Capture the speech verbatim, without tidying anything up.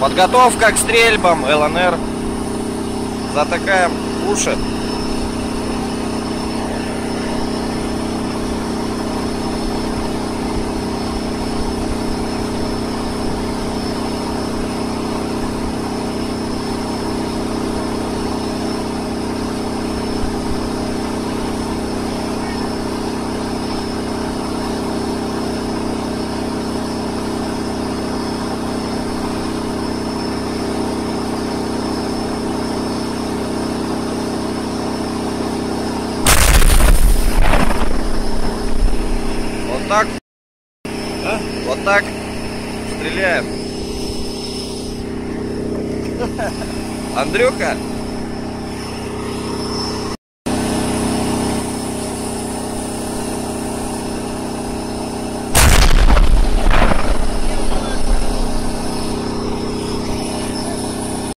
Подготовка к стрельбам, ЛНР. Затыкаем уши. Вот так стреляем. Андрюха.